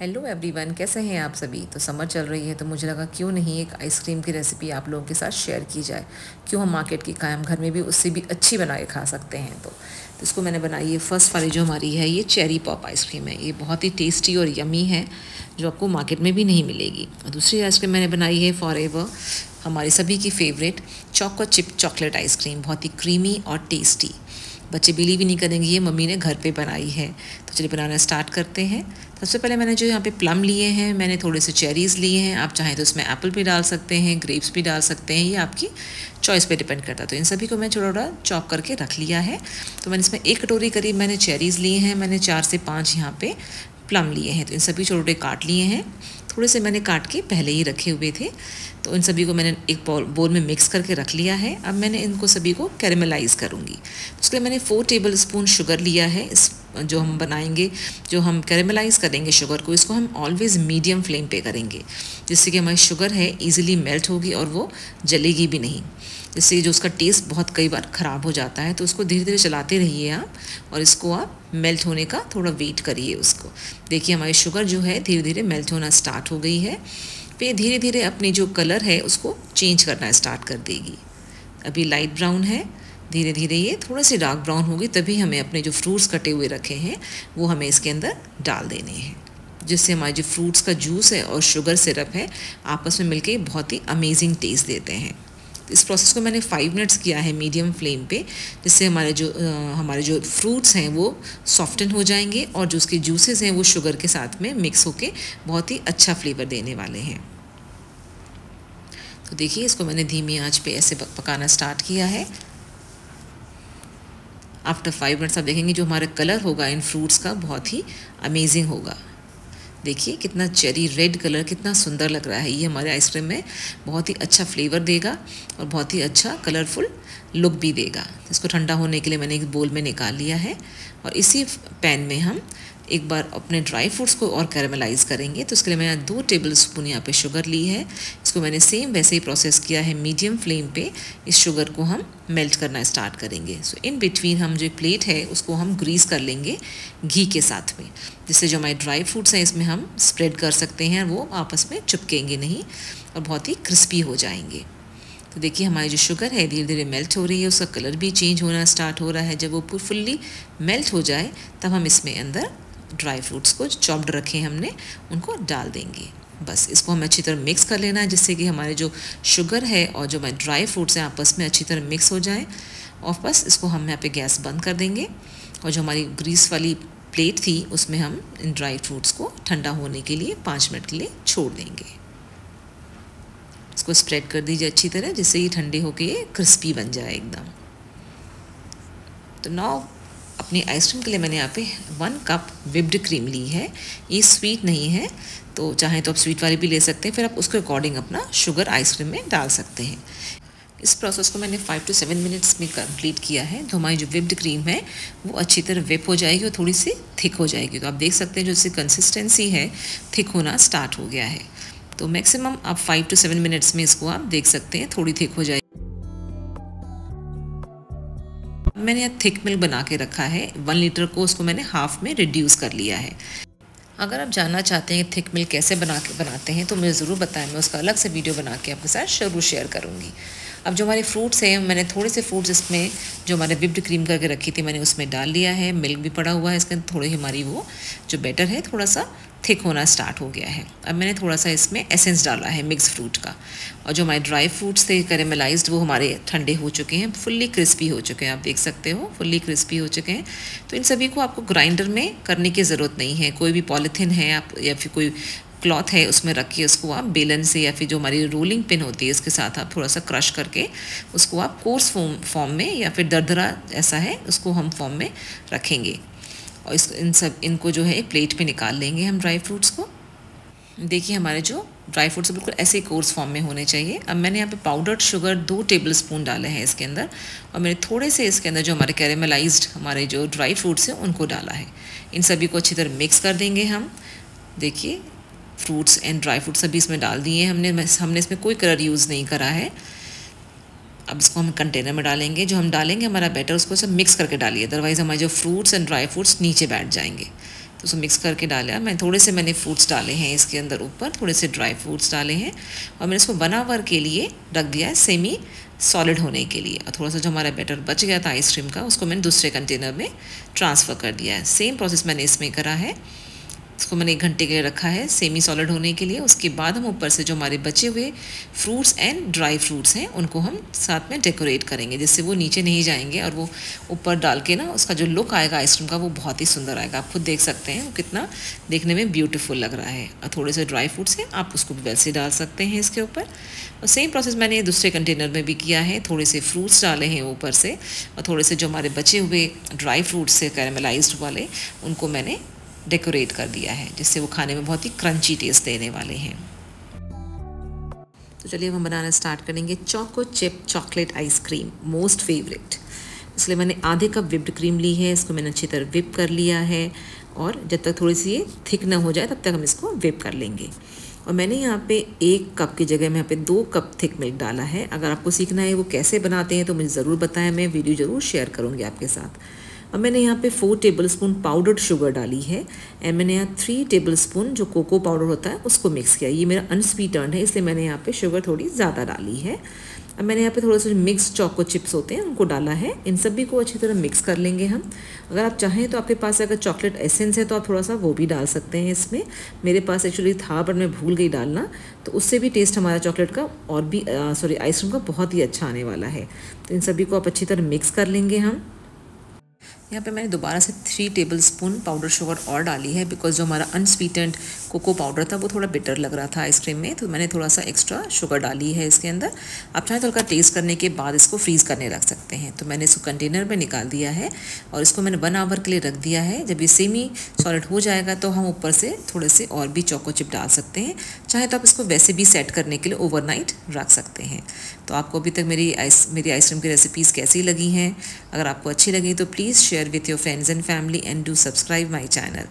Hello everyone, कैसे हैं आप सभी। तो समर चल रही है तो मुझे लगा क्यों नहीं एक आइसक्रीम की रेसिपी आप लोगों के साथ शेयर की जाए। क्यों हम मार्केट की कायम घर में भी उससे भी अच्छी बना के खा सकते हैं। तो इसको मैंने बनाई है। फर्स्ट वाली जो हमारी है ये चेरी पॉप आइसक्रीम है। ये बहुत ही टेस्टी और यमी है जो आपको मार्केट में भी नहीं मिलेगी। और दूसरी आइसक्रीम मैंने बनाई है फॉरएवर, हमारे सभी की favourite choco chip chocolate ice cream. बहुत ही क्रीमी और टेस्टी, बच्चे बिलीव ही नहीं करेंगे ये मम्मी ने घर पे बनाई है। तो चलिए बनाना स्टार्ट करते हैं। सबसे पहले मैंने जो यहाँ पे प्लम लिए हैं, मैंने थोड़े से चेरीज़ लिए हैं। आप चाहें तो इसमें एप्पल भी डाल सकते हैं, ग्रेप्स भी डाल सकते हैं, ये आपकी चॉइस पे डिपेंड करता है। तो इन सभी को मैं थोड़ा थोड़ा चॉप करके रख लिया है। तो मैंने इसमें एक कटोरी करीब मैंने चेरीज़ लिए हैं, मैंने 4 से 5 यहाँ पर प्लम लिए हैं। तो इन सभी छोटे काट लिए हैं, थोड़े से मैंने काट के पहले ही रखे हुए थे। तो इन सभी को मैंने एक बोल में मिक्स करके रख लिया है। अब मैंने इनको सभी को कैरमलाइज़ करूँगी। उसके लिए मैंने 4 टेबलस्पून शुगर लिया है। इस जो हम बनाएंगे, जो हम कैरमलाइज़ करेंगे शुगर को, इसको हम ऑलवेज़ मीडियम फ्लेम पे करेंगे, जिससे कि हमारी शुगर है इजीली मेल्ट होगी और वो जलेगी भी नहीं। इससे जो उसका टेस्ट बहुत कई बार ख़राब हो जाता है। तो उसको धीरे धीरे चलाते रहिए आप, और इसको आप मेल्ट होने का थोड़ा वेट करिए उसको। देखिए हमारी शुगर जो है धीरे धीरे मेल्ट होना स्टार्ट हो गई है। फिर धीरे धीरे अपनी जो कलर है उसको चेंज करना स्टार्ट कर देगी। अभी लाइट ब्राउन है, धीरे धीरे ये थोड़ा सी डार्क ब्राउन होगी। तभी हमें अपने जो फ्रूट्स कटे हुए रखे हैं वो हमें इसके अंदर डाल देने हैं, जिससे हमारे जो फ्रूट्स का जूस है और शुगर सिरप है आपस में मिलके बहुत ही अमेजिंग टेस्ट देते हैं। इस प्रोसेस को मैंने 5 मिनट्स किया है मीडियम फ्लेम पे, जिससे हमारे जो फ्रूट्स हैं वो सॉफ्टन हो जाएंगे और जो उसके जूसेस हैं वो शुगर के साथ में मिक्स होके बहुत ही अच्छा फ्लेवर देने वाले हैं। तो देखिए इसको मैंने धीमी आंच पे ऐसे पकाना स्टार्ट किया है। आफ्टर 5 मिनट्स आप देखेंगे जो हमारा कलर होगा इन फ्रूट्स का बहुत ही अमेजिंग होगा। देखिए कितना चेरी रेड कलर कितना सुंदर लग रहा है। ये हमारे आइसक्रीम में बहुत ही अच्छा फ्लेवर देगा और बहुत ही अच्छा कलरफुल लुक भी देगा। इसको ठंडा होने के लिए मैंने एक बोल में निकाल लिया है और इसी पैन में हम एक बार अपने ड्राई फ्रूट्स को और कैरमलाइज़ करेंगे। तो उसके लिए मैंने 2 टेबलस्पून यहाँ पे शुगर ली है। इसको मैंने सेम वैसे ही प्रोसेस किया है मीडियम फ्लेम पे। इस शुगर को हम मेल्ट करना स्टार्ट करेंगे। सो इन बिटवीन हम जो प्लेट है उसको हम ग्रीस कर लेंगे घी के साथ में, जिससे जो हमारे ड्राई फ्रूट्स हैं इसमें हम स्प्रेड कर सकते हैं, वो आपस में चिपकेंगे नहीं और बहुत ही क्रिस्पी हो जाएंगे। तो देखिए हमारी जो शुगर है धीरे धीरे मेल्ट हो रही है, उसका कलर भी चेंज होना स्टार्ट हो रहा है। जब वो फुल्ली मेल्ट हो जाए तब हम इसमें अंदर ड्राई फ्रूट्स को चॉप्ड रखे हमने उनको डाल देंगे। बस इसको हमें अच्छी तरह मिक्स कर लेना है, जिससे कि हमारे जो शुगर है और जो हमारे ड्राई फ्रूट्स हैं आपस में अच्छी तरह मिक्स हो जाए। और बस इसको हम यहाँ पे गैस बंद कर देंगे और जो हमारी ग्रीस वाली प्लेट थी उसमें हम इन ड्राई फ्रूट्स को ठंडा होने के लिए 5 मिनट के लिए छोड़ देंगे। इसको स्प्रेड कर दीजिए अच्छी तरह, जिससे ये ठंडे होके ये क्रिस्पी बन जाए एकदम। तो नाउ अपनी आइसक्रीम के लिए मैंने यहाँ पे 1 कप व्हिप्ड क्रीम ली है। ये स्वीट नहीं है, तो चाहे तो आप स्वीट वाली भी ले सकते हैं। फिर आप उसके अकॉर्डिंग अपना शुगर आइसक्रीम में डाल सकते हैं। इस प्रोसेस को मैंने 5 से 7 मिनट्स में कंप्लीट किया है। तो हमारी जो व्हिप्ड क्रीम है वो अच्छी तरह व्हिप हो जाएगी और थोड़ी सी थिक हो जाएगी। तो आप देख सकते हैं जो इसकी कंसिस्टेंसी है थिक होना स्टार्ट हो गया है। तो मैक्सिमम आप 5 से 7 मिनट्स में इसको आप देख सकते हैं थोड़ी थिक हो जाएगी। मैंने यहाँ थिक मिल्क बना के रखा है 1 लीटर को, उसको मैंने हाफ में रिड्यूस कर लिया है। अगर आप जानना चाहते हैं कि थिक मिल्क कैसे बनाते हैं तो मुझे ज़रूर बताएं, मैं उसका अलग से वीडियो बना के आपके साथ ज़रूर शेयर करूँगी। अब जो हमारे फ्रूट्स हैं, मैंने थोड़े से फ्रूट्स इसमें जो हमारे व्हिप्ड क्रीम करके रखी थी मैंने उसमें डाल लिया है। मिल्क भी पड़ा हुआ है इसके अंदर। थोड़ी हमारी वो जो बैटर है थोड़ा सा थिक होना स्टार्ट हो गया है। अब मैंने थोड़ा सा इसमें एसेंस डाला है मिक्स फ्रूट का, और जो हमारे ड्राई फ्रूट्स थे कैरमलाइज्ड वो हमारे ठंडे हो चुके हैं, फुल्ली क्रिस्पी हो चुके हैं। आप देख सकते हो फुल्ली क्रिस्पी हो चुके हैं। तो इन सभी को आपको ग्राइंडर में करने की ज़रूरत नहीं है। कोई भी पॉलीथिन है आप या फिर कोई क्लॉथ है उसमें रखिए, उसको आप बेलन से या फिर जो हमारी रोलिंग पिन होती है इसके साथ आप थोड़ा सा क्रश करके उसको आप कोर्स फॉर्म में या फिर दरदरा ऐसा है उसको हम फॉर्म में रखेंगे। और इनको जो है प्लेट पे निकाल लेंगे हम ड्राई फ्रूट्स को। देखिए हमारे जो ड्राई फ्रूट्स बिल्कुल ऐसे कोर्स फॉर्म में होने चाहिए। अब मैंने यहाँ पे पाउडर्ड शुगर 2 टेबलस्पून डाले हैं इसके अंदर, और मैंने थोड़े से इसके अंदर जो हमारे कैरेमलाइज्ड हमारे जो ड्राई फ्रूट्स हैं उनको डाला है। इन सभी को अच्छी तरह मिक्स कर देंगे हम। देखिए फ्रूट्स एंड ड्राई फ्रूट्स सभी इसमें डाल दिए हैं हमने इसमें कोई कलर यूज़ नहीं करा है। अब इसको हम कंटेनर में डालेंगे। जो हम डालेंगे हमारा बैटर उसको सब मिक्स करके डालिए, अदरवाइज़ हमारे जो फ्रूट्स एंड ड्राई फ्रूट्स नीचे बैठ जाएंगे। तो उसको मिक्स करके डाला। मैंने थोड़े से फ्रूट्स डाले हैं इसके अंदर, ऊपर थोड़े से ड्राई फ्रूट्स डाले हैं और मैंने इसको 1 आवर के लिए रख दिया है सेमी सॉलिड होने के लिए। और थोड़ा सा जो हमारा बैटर बच गया था आइसक्रीम का, उसको मैंने दूसरे कंटेनर में ट्रांसफ़र कर दिया है। सेम प्रोसेस मैंने इसमें करा है। इसको मैंने 1 घंटे के लिए रखा है सेमी सॉलिड होने के लिए। उसके बाद हम ऊपर से जो हमारे बचे हुए फ्रूट्स एंड ड्राई फ्रूट्स हैं उनको हम साथ में डेकोरेट करेंगे, जिससे वो नीचे नहीं जाएंगे और वो ऊपर डाल के ना उसका जो लुक आएगा आइसक्रीम का वो बहुत ही सुंदर आएगा। आप खुद देख सकते हैं वो कितना देखने में ब्यूटीफुल लग रहा है। और थोड़े से ड्राई फ्रूट्स हैं, आप उसको भी वैसे डाल सकते हैं इसके ऊपर। और सेम प्रोसेस मैंने दूसरे कंटेनर में भी किया है। थोड़े से फ्रूट्स डाले हैं ऊपर से और थोड़े से जो हमारे बचे हुए ड्राई फ्रूट्स से कैरामलाइज्ड वाले उनको मैंने डेकोरेट कर दिया है, जिससे वो खाने में बहुत ही क्रंची टेस्ट देने वाले हैं। तो चलिए हम बनाना स्टार्ट करेंगे choco chip chocolate ice cream, most favourite. इसलिए मैंने आधे कप विप्ड क्रीम ली है, इसको मैंने अच्छी तरह विप कर लिया है और जब तक थोड़ी सी ये थिक ना हो जाए तब तक हम इसको विप कर लेंगे। और मैंने यहाँ पे 1 कप की जगह यहाँ पे 2 कप थिक मिल्क डाला है। अगर आपको सीखना है वो कैसे बनाते हैं तो मुझे ज़रूर बताएं, मैं वीडियो ज़रूर शेयर करूँगी आपके साथ। और मैंने यहाँ पे 4 टेबलस्पून पाउडर्ड शुगर डाली है एंड मैंने यहाँ 3 टेबलस्पून जो कोको पाउडर होता है उसको मिक्स किया। ये मेरा अनस्वीटर्न है इसलिए मैंने यहाँ पे शुगर थोड़ी ज़्यादा डाली है। अब मैंने यहाँ पे थोड़ा सा मिक्स चोको चिप्स होते हैं उनको डाला है। इन सभी को अच्छी तरह मिक्स कर लेंगे हम। अगर आप चाहें तो आपके पास अगर चॉकलेट एसेंस है तो आप थोड़ा सा वो भी डाल सकते हैं इसमें। मेरे पास एक्चुअली था पर मैं भूल गई डालना, तो उससे भी टेस्ट हमारा चॉकलेट का और भी आइसक्रीम का बहुत ही अच्छा आने वाला है। तो इन सभी को आप अच्छी तरह मिक्स कर लेंगे हम। यहाँ पे मैंने दोबारा से 3 टेबलस्पून पाउडर शुगर और डाली है, बिकॉज जो हमारा अनस्वीटेंड कोको पाउडर था वो थोड़ा बिटर लग रहा था आइसक्रीम में, तो मैंने थोड़ा सा एक्स्ट्रा शुगर डाली है इसके अंदर। आप चाहें तो हल्का टेस्ट करने के बाद इसको फ्रीज़ करने रख सकते हैं। तो मैंने इसको कंटेनर में निकाल दिया है और इसको मैंने 1 आवर के लिए रख दिया है। जब ये सेमी सॉलिड हो जाएगा तो हम ऊपर से थोड़े से और भी चोको चिप डाल सकते हैं। चाहे तो आप इसको वैसे भी सेट करने के लिए ओवरनाइट रख सकते हैं। तो आपको अभी तक मेरी आइसक्रीम की रेसिपीज़ कैसी लगी हैं? अगर आपको अच्छी लगी तो please share with your friends and family and do subscribe my channel.